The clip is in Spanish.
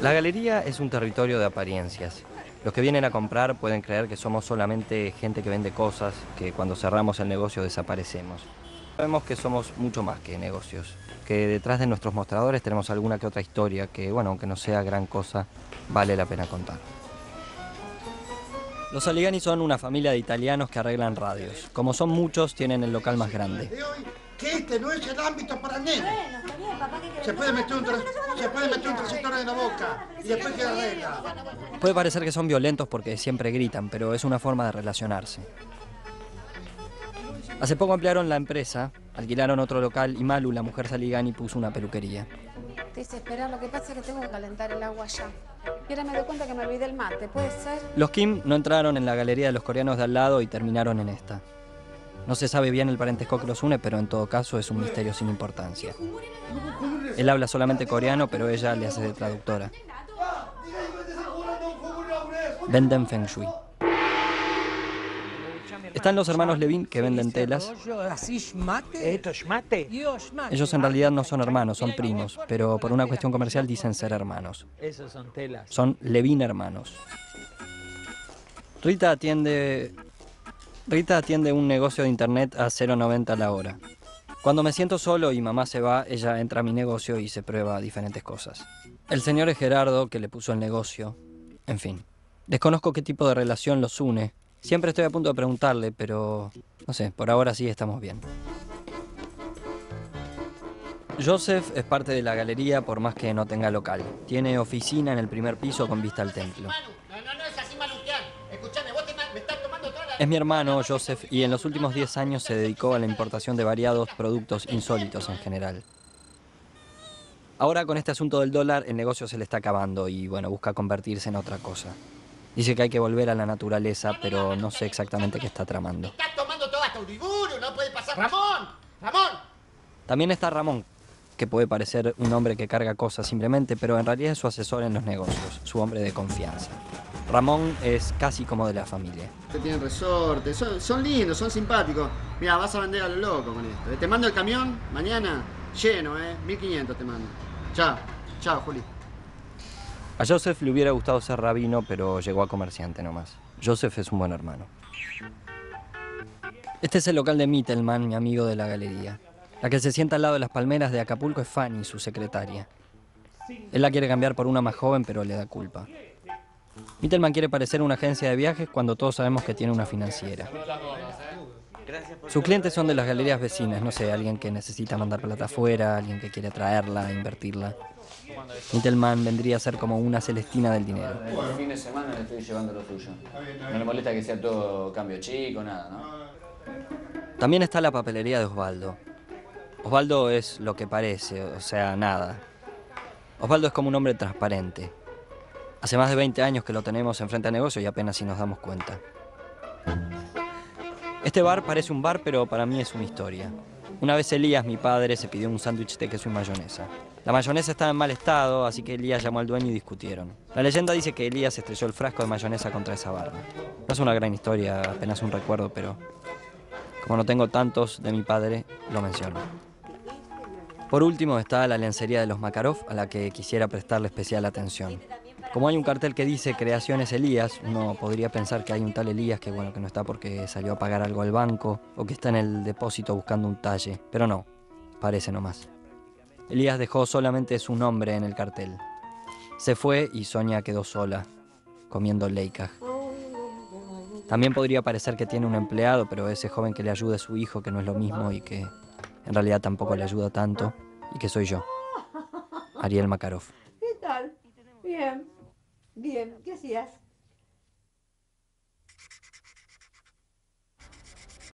La galería es un territorio de apariencias. Los que vienen a comprar pueden creer que somos solamente gente que vende cosas, que cuando cerramos el negocio desaparecemos. Sabemos que somos mucho más que negocios, que detrás de nuestros mostradores tenemos alguna que otra historia que, bueno, aunque no sea gran cosa, vale la pena contar. Los Saligani son una familia de italianos que arreglan radios. Como son muchos, tienen el local más grande. Que este no es el ámbito para nenes. Se puede meter un transistor en la boca y después queda regla. Puede parecer que son violentos porque siempre gritan, pero es una forma de relacionarse. Hace poco ampliaron la empresa, alquilaron otro local y Malu, la mujer Saligani, puso una peluquería. Te dice, espera, lo que pasa es que tengo que calentar el agua ya. Y ahora me doy cuenta que me olvidé el mate, ¿puede ser? Los Kim no entraron en la galería de los coreanos de al lado y terminaron en esta. No se sabe bien el parentesco que los une, pero en todo caso es un misterio sin importancia. Él habla solamente coreano, pero ella le hace de traductora. Venden feng shui. Están los hermanos Levin, que venden telas. Ellos en realidad no son hermanos, son primos, pero por una cuestión comercial dicen ser hermanos. Son Levin hermanos. Rita atiende un negocio de internet a 0.90 la hora. Cuando me siento solo y mamá se va, ella entra a mi negocio y se prueba diferentes cosas. El señor es Gerardo, que le puso el negocio. En fin, desconozco qué tipo de relación los une. Siempre estoy a punto de preguntarle, pero no sé, por ahora sí estamos bien. Joseph es parte de la galería por más que no tenga local. Tiene oficina en el primer piso con vista al templo. Es mi hermano, Joseph, y en los últimos 10 años se dedicó a la importación de variados productos insólitos en general. Ahora con este asunto del dólar, el negocio se le está acabando y, bueno, busca convertirse en otra cosa. Dice que hay que volver a la naturaleza, pero no sé exactamente qué está tramando. ¡Está tomando todo hasta Uriburu! ¡No puede pasar! ¡Ramón! ¡Ramón! También está Ramón, que puede parecer un hombre que carga cosas simplemente, pero en realidad es su asesor en los negocios, su hombre de confianza. Ramón es casi como de la familia. Tienen resortes, son lindos, son simpáticos. Mirá, vas a vender a lo loco con esto. Te mando el camión mañana lleno, 1500 te mando. Chao, chao, Juli. A Joseph le hubiera gustado ser rabino, pero llegó a comerciante nomás. Joseph es un buen hermano. Este es el local de Mittelman, mi amigo de la galería. La que se sienta al lado de las palmeras de Acapulco es Fanny, su secretaria. Él la quiere cambiar por una más joven, pero le da culpa. Mittelman quiere parecer una agencia de viajes cuando todos sabemos que tiene una financiera. Sus clientes son de las galerías vecinas, no sé, alguien que necesita mandar plata afuera, alguien que quiere traerla, invertirla. Mittelman vendría a ser como una Celestina del dinero. Por fin de semana le estoy llevando lo tuyo. No le molesta que sea todo cambio chico, nada, ¿no? También está la papelería de Osvaldo. Osvaldo es lo que parece, o sea, nada. Osvaldo es como un hombre transparente. Hace más de 20 años que lo tenemos enfrente al negocio y apenas si nos damos cuenta. Este bar parece un bar, pero para mí es una historia. Una vez Elías, mi padre, se pidió un sándwich de queso y mayonesa. La mayonesa estaba en mal estado, así que Elías llamó al dueño y discutieron. La leyenda dice que Elías estrelló el frasco de mayonesa contra esa barra. No es una gran historia, apenas un recuerdo, pero como no tengo tantos de mi padre, lo menciono. Por último está la lencería de los Makarov, a la que quisiera prestarle especial atención. Como hay un cartel que dice Creaciones Elías, uno podría pensar que hay un tal Elías que, bueno, que no está porque salió a pagar algo al banco o que está en el depósito buscando un talle, pero no, parece nomás. Elías dejó solamente su nombre en el cartel. Se fue y Sonia quedó sola, comiendo leikaj. También podría parecer que tiene un empleado, pero ese joven que le ayuda es su hijo, que no es lo mismo y que en realidad tampoco le ayuda tanto, y que soy yo, Ariel Makarov. ¿Qué tal? Bien. Bien, ¿qué hacías?